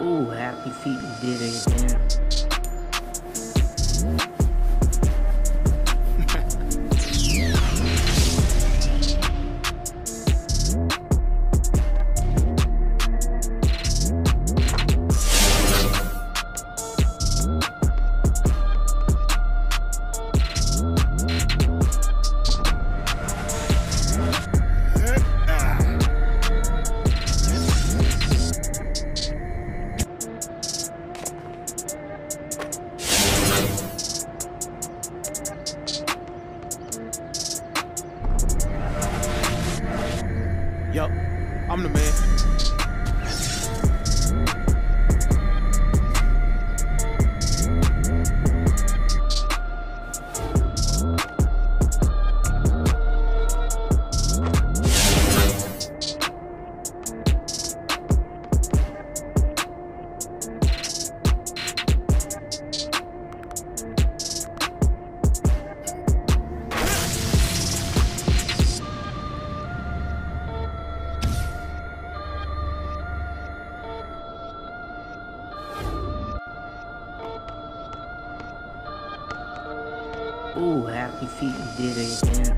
Ooh, happy feet and did it again. Yup, I'm the man. Ooh, happy feet and did it again.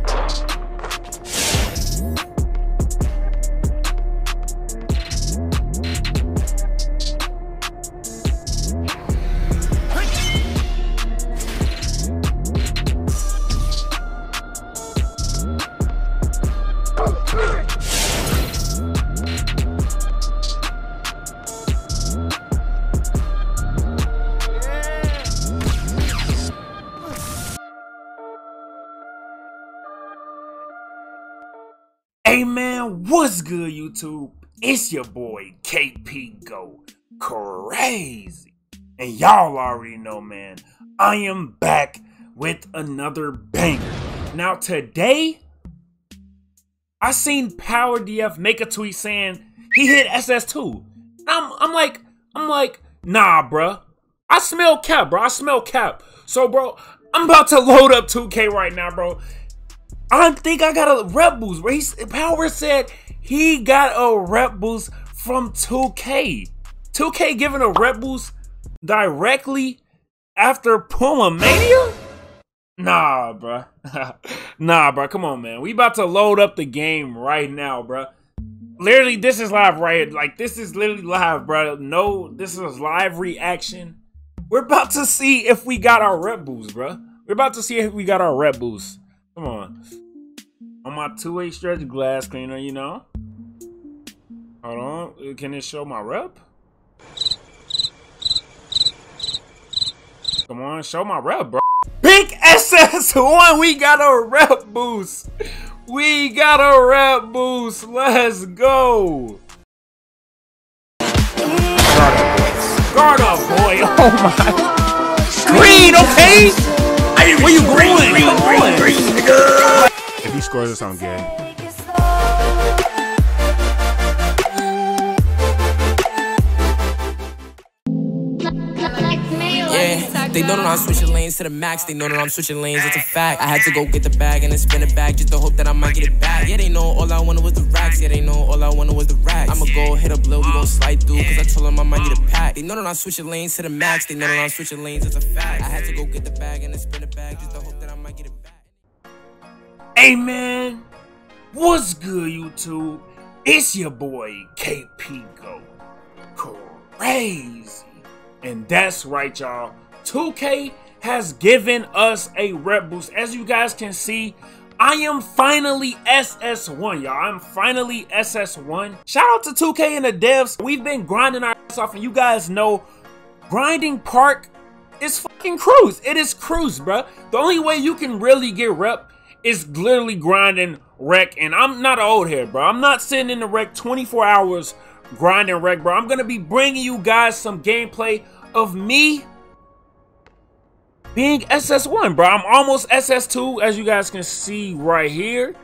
Hey man, what's good YouTube? It's your boy KPGoCrazy. And y'all already know, man, I am back with another banger. Now today, I seen PowerDF make a tweet saying he hit SS2. I'm like, nah, bruh. I smell cap, bro. I smell cap. So, bro, I'm about to load up 2K right now, bro. I think I got a rep boost. Where Power said he got a rep boost from 2K. 2K giving a rep boost directly after Puma Mania? Nah, bruh. Nah, bruh. Come on, man. We about to load up the game right now, bruh. Literally, this is live right here. Like, this is literally live, bruh. No, this is live reaction. We're about to see if we got our rep boost, bruh. We're about to see if we got our rep boost. Come on my two-way stretch glass cleaner, you know. Hold on, can it show my rep? Come on, show my rep, bro. Big SS1, we got a rep boost. We got a rep boost. Let's go. Guard up, boy. Oh my. Green, okay. Where you green, nigga? If he scores, it sounds good. Yeah, they know that I'm switching lanes to the max. They know that I'm switching lanes, it's a fact. I had to go get the bag and then spin it back just to hope that I might get it back. Yeah, they know all I wanted was the racks. Yeah, they know all I wanted was the racks. I'ma go hit up Lil, we gon' slide through, cause I told them I might need a pack. They know that I'm switching lanes to the max. They know that I'm switching lanes, it's a fact. I had to go get the bag and then spin it back just to hope that I might get it back. Hey man, what's good YouTube? It's your boy KPGoCrazy. And that's right, y'all. 2K has given us a rep boost. As you guys can see, I am finally SS1, y'all. I'm finally SS1. Shout out to 2K and the devs. We've been grinding our ass off, and you guys know grinding park is fucking cruise. It is cruise, bruh. The only way you can really get rep is literally grinding wreck. And I'm not an old head, bro. I'm not sitting in the wreck 24 hours grinding wreck, bro. I'm gonna be bringing you guys some gameplay of me being SS1, bro. I'm almost SS2, as you guys can see right here.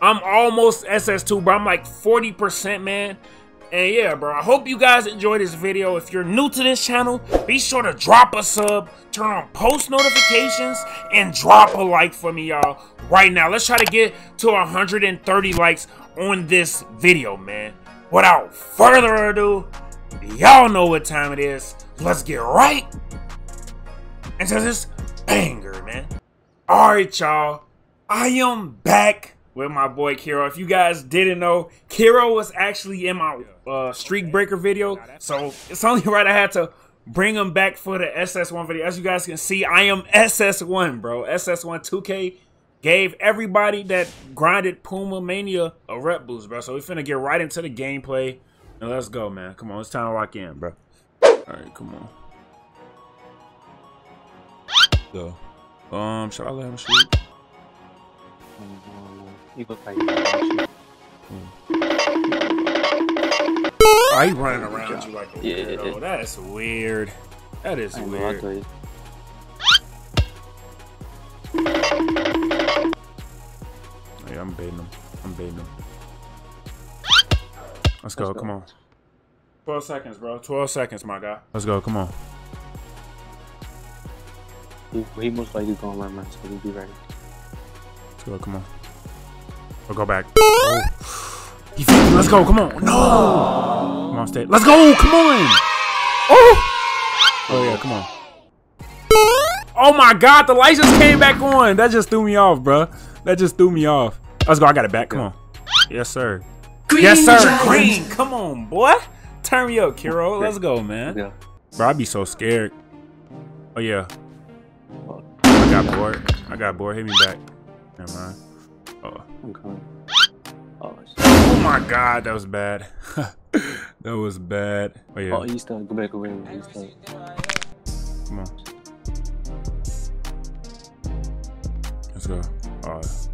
I'm almost SS2, bro. I'm like 40%, man. And yeah, bro, I hope you guys enjoyed this video. If you're new to this channel, be sure to drop a sub, turn on post notifications, and drop a like for me, y'all, right now. Let's try to get to 130 likes on this video, man. Without further ado, y'all know what time it is. Let's get right into this banger, man. Alright, y'all, I am back with my boy Kiro. If you guys didn't know, Kiro was actually in my Streak Breaker video, so it's only right I had to bring him back for the SS1 video. As you guys can see, I am SS1, bro. SS1 2K gave everybody that grinded Puma Mania a rep boost, bro. So we finna get right into the gameplay, and let's go, man. Come on, it's time to lock in, bro. Alright, come on. Go. Should I let him shoot? Are you running around you like a weirdo? Yeah. That's weird. That is weird. Hey, I'm baiting him. I'm baiting him. Let's go. Come on. 12 seconds, bro. 12 seconds, my guy. Let's go. Come on. He most likely going right now, so he'll be ready. Let's go. Come on. We'll go back. Oh. Let's go. Come on. No. Come on, stay. Let's go. Come on. Oh. Oh, yeah. Come on. Oh, my God. The lights just came back on. That just threw me off, bro. That just threw me off. Let's go. I got it back. Come on. Yes, sir. Green, yes, sir. Green. Come on, boy. Turn me up, Kiro. Let's go, man. Yeah. Bro, I'd be so scared. Oh, yeah. I got bored. I got bored. Hit me back. Never mind. Oh my God, that was bad. That was bad. Oh yeah. Oh, East Go back away. Come on. Let's go. All right.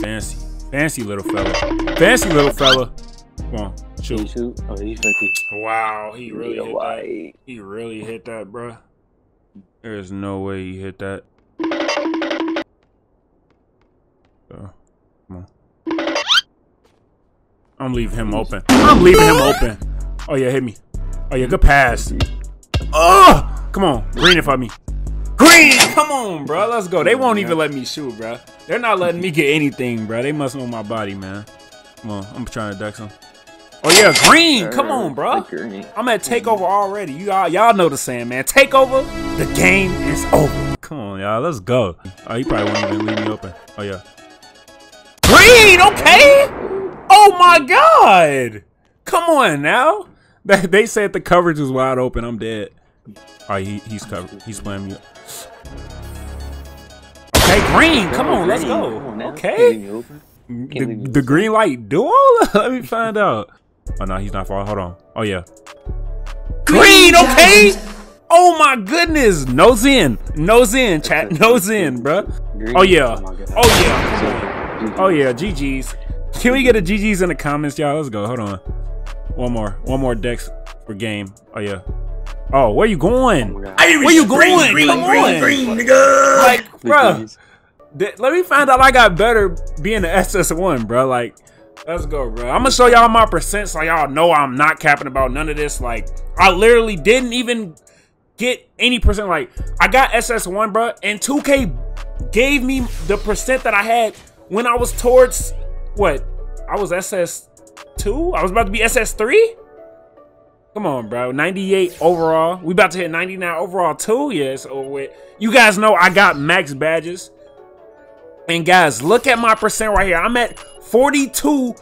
Fancy, fancy little fella. Fancy little fella. Come on, shoot. Shoot. Oh, he's 50. Wow, he really hit that. He really hit that, bro. There is no way he hit that. Come on. I'm leaving him open. I'm leaving him open. Oh yeah, hit me. Oh yeah, good pass. Oh, come on, green it for me. Green, come on, bro. Let's go. They won't even let me shoot, bro. They're not letting me get anything, bro. They must know my body, man. Come on, I'm trying to duck some. Oh yeah, green. Come on, bro. I'm at takeover already. Y'all know the saying, man. Takeover. The game is over. Come on, y'all. Let's go. Oh, he probably won't even leave me open. Oh yeah. Green, okay? Oh my God! Come on now. They said the coverage was wide open. I'm dead. All right, he's covered. He's playing me. Okay, green. Come on, let's go. Okay. The green light duo. Let me find out. Oh no, he's not far. Hold on. Oh yeah. Green, okay? Oh my goodness. No Zen. No Zen, chat. No Zen, bro. Oh yeah. Oh yeah. Oh yeah, GG's. Can we get a GG's in the comments, y'all? Let's go. Hold on. One more Dex for game. Oh yeah. Oh, where you going? Where you going? Green, come on. Green, nigga. Like, bruh. Let me find out I got better being the SS1, bro. Like, let's go, bro. I'm gonna show y'all my percent so y'all know I'm not capping about none of this. Like, I literally didn't even get any percent. Like, I got SS1, bro, and 2K gave me the percent that I had when I was towards, what? I was SS2? I was about to be SS3? Come on, bro. 98 overall. We about to hit 99 overall too? Yes. Oh, wait. You guys know I got max badges. And guys, look at my percent right here. I'm at 42.5%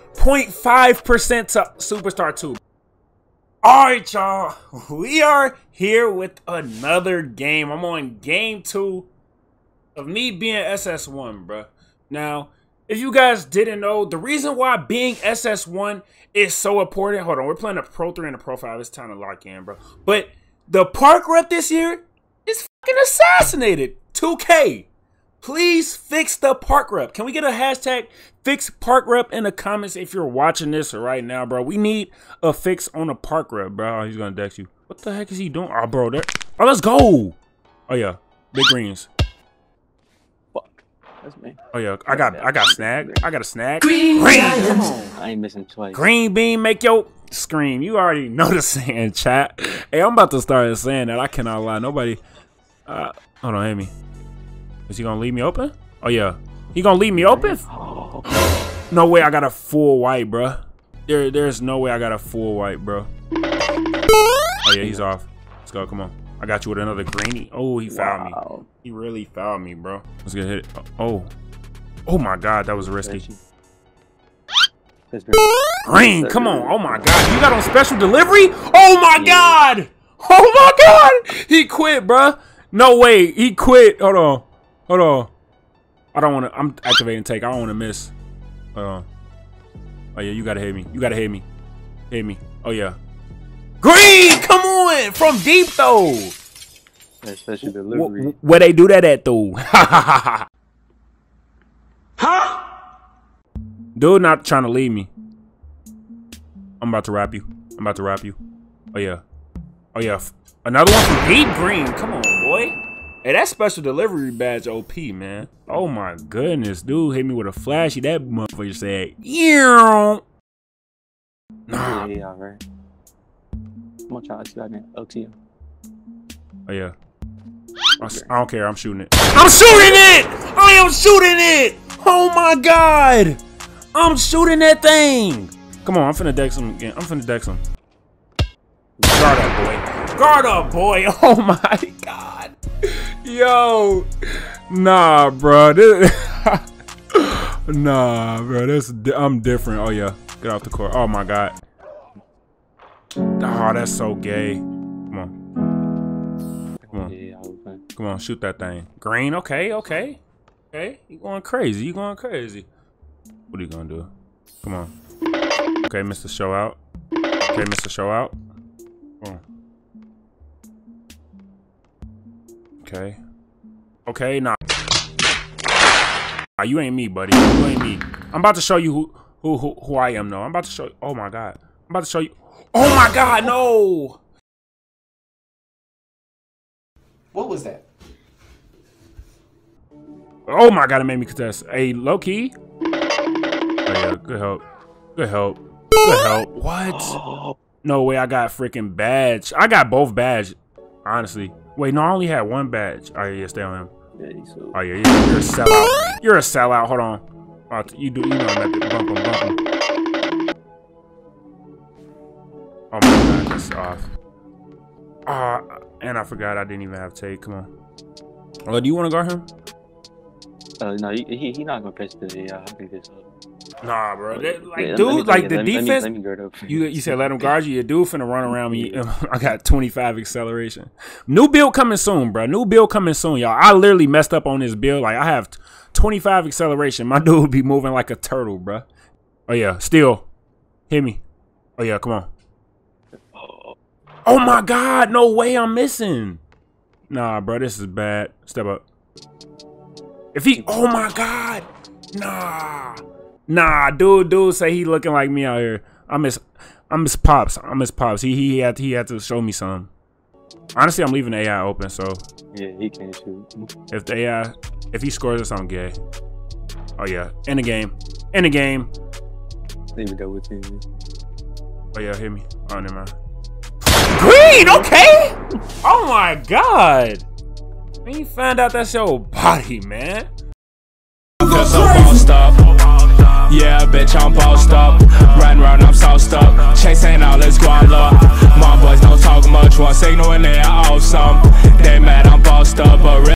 to Superstar 2. All right, y'all. We are here with another game. I'm on game 2 of me being SS1, bro. Now, if you guys didn't know, the reason why being SS1 is so important. Hold on, we're playing a Pro 3 and a Pro 5. It's time to lock in, bro. But the park rep this year is fucking assassinated. 2K, please fix the park rep. Can we get a hashtag fix park rep in the comments if you're watching this right now, bro? We need a fix on the park rep, bro. He's going to dex you. What the heck is he doing? Oh, bro. There. Oh, let's go. Oh, yeah. Big greens. That's me. Oh yeah, I got snagged. I got a snag. Green bean, come on. I ain't missing twice. Green bean, make your scream. You already know the saying, chat. Hey, I'm about to start saying that. I cannot lie. Nobody. Hold on, Amy. Is he gonna leave me open? Oh yeah. He gonna leave me open? No way. I got a full white, bro. There's no way I got a full white, bro. Oh yeah, he's off. Let's go. Come on. I got you with another greenie. Oh, he fouled me. He really fouled me, bro. Let's get hit. Oh. Oh my God, that was risky. Green, come on. Oh my God, you got on special delivery? Oh my God. Oh my God. He quit, bro. No way. He quit. Hold on. Hold on. I don't want to. I'm activating take. I don't want to miss. Hold on. Oh yeah, you gotta hit me. You gotta hit me. Hit me. Oh yeah. Green, come on, from deep though. Special delivery. Where they do that at though? Huh? Dude, not trying to leave me. I'm about to wrap you. I'm about to wrap you. Oh yeah. Oh yeah. Another one from deep. Green, come on, boy. Hey, that special delivery badge OP, man. Oh my goodness, dude hit me with a flashy. That motherfucker said, "Yeah." Nah. Yeah, right. Oh yeah. I don't care. I'm shooting it. I'm shooting it. I am shooting it. Oh my God. I'm shooting that thing. Come on. I'm finna deck some again. I'm finna deck some. Guard up, boy. Guard up, boy. Oh my God. Yo. Nah, bro. This... nah, bro. This. I'm different. Oh yeah. Get off the court. Oh my God. Oh, that's so gay. Come on. Come on. Come on, shoot that thing. Green, okay, okay. Okay, you going crazy, you going crazy. What are you gonna do? Come on. Okay, Mr. Show Out. Okay, Mr. Show Out. Come on. Okay. Okay, nah. Nah, you ain't me, buddy. You ain't me. I'm about to show you who I am, though. I'm about to show you. Oh, my God. I'm about to show you. Oh my God, no! What was that? Oh my God, it made me contest. Hey, low-key. Oh yeah, good help. Good help. Good help. What? Oh. No way, I got freaking badge. I got both badge, honestly. Wait, no, I only had one badge. Oh yeah, stay on him. Oh yeah, you're a sellout. You're a sellout, hold on. Oh, you know I'm at the bump him, bump him. Oh my God, that's off. Ah, and I forgot I didn't even have tape. Come on. Oh, do you want to guard him? No, he not gonna pitch today. I think this. Nah, bro. That, like, yeah, dude, me, like the defense. Let me guard up. You said let him guard you. Your dude finna run around me. I got 25 acceleration. New build coming soon, bro. New build coming soon, y'all. I literally messed up on this build. Like I have 25 acceleration. My dude be moving like a turtle, bro. Oh yeah, still hit me. Oh yeah, come on. Oh my God, no way I'm missing. Nah, bro, this is bad. Step up. If he, oh my God. Nah. Nah, dude say he looking like me out here. I'm his pops. I'm his pops. He had to show me something. Honestly, I'm leaving the AI open, so. Yeah, he can't shoot. If the AI, if he scores us, I'm gay. Oh yeah, in the game. In the game. Leave it go with him. Oh yeah, hit me. Oh, never mind. Green, okay? Oh my God. When you find out that's your body, man. Cause I'm post up. Yeah, bitch, I'm post up. Riding round, I'm sauced up. Chasing all this guala. My boys don't talk much. One signal in there, I off some. They